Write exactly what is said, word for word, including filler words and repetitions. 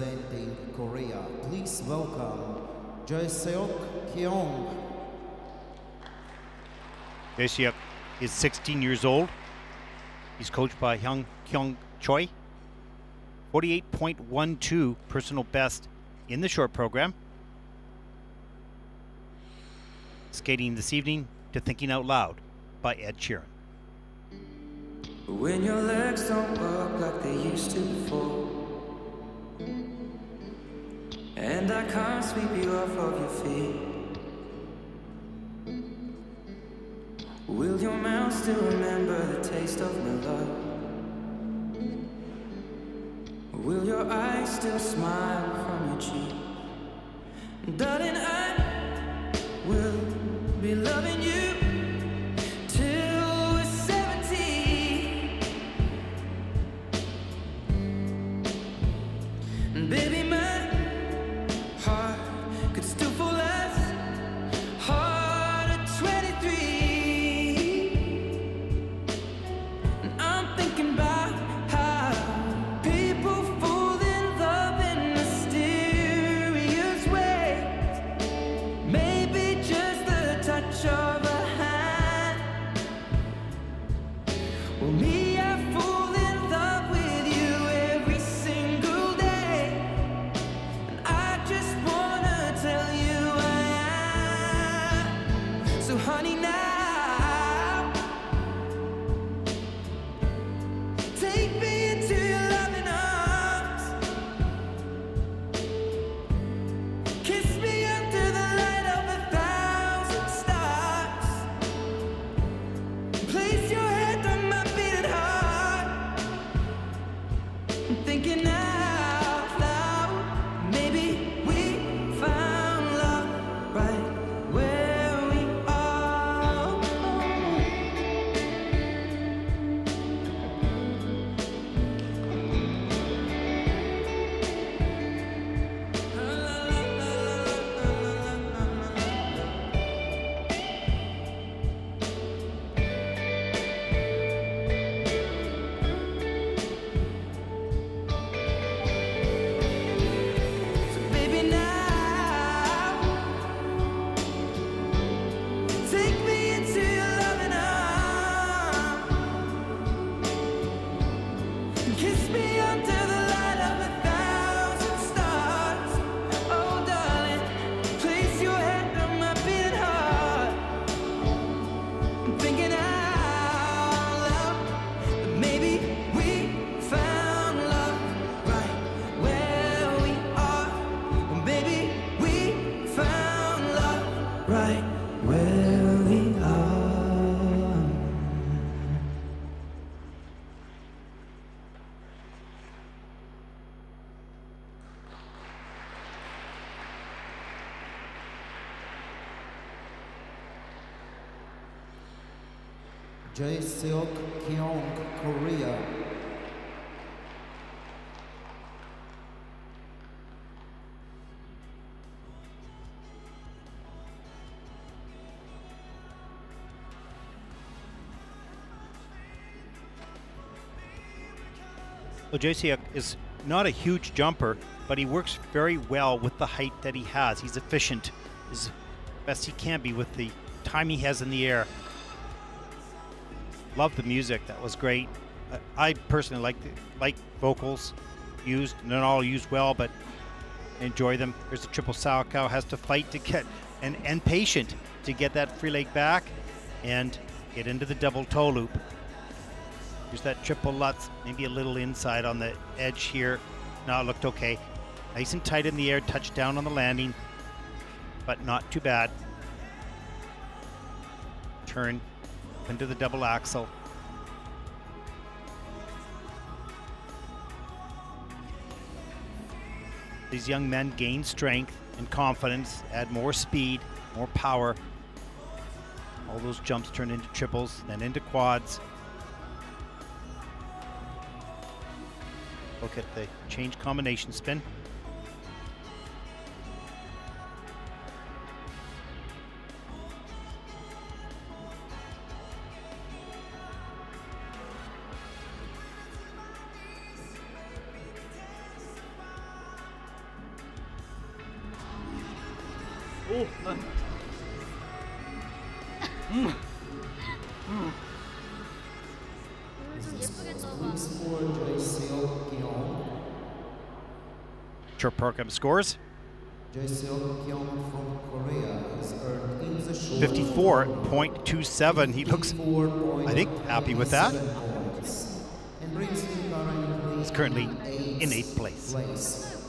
representing Korea. Please welcome Jaeseok Kyeong. Jaeseok is sixteen years old. He's coached by Hyung Kyong Choi. forty-eight point one two personal best in the short program. Skating this evening to Thinking Out Loud by Ed Sheeran. When your legs don't work like they used to before, and I can't sweep you off of your feet, will your mouth still remember the taste of my love? Will your eyes still smile from your cheek? Darling, I will be loving you right where we are. Jaeseok Kyeong, Korea. Well, Jaeseok is not a huge jumper, but he works very well with the height that he has. He's efficient as best he can be with the time he has in the air. Love the music. That was great. I personally like the, like vocals used. Not all used well, but enjoy them. There's a triple salchow. Has to fight to get, and, and patient to get that free leg back and get into the double toe loop. There's that triple lutz, maybe a little inside on the edge here. No, it looked okay. Nice and tight in the air, touched down on the landing, but not too bad. Turn into the double axel. These young men gain strength and confidence, add more speed, more power. All those jumps turn into triples, then into quads. Look at the change combination spin. 오! 난... 음! 음! 오늘 좀 예쁘게 떠봐. Trip program scores. Jaeseok Kyeong from Korea has earned in the show fifty-four point two seven. He looks, I think, happy with that. He's currently in eighth place.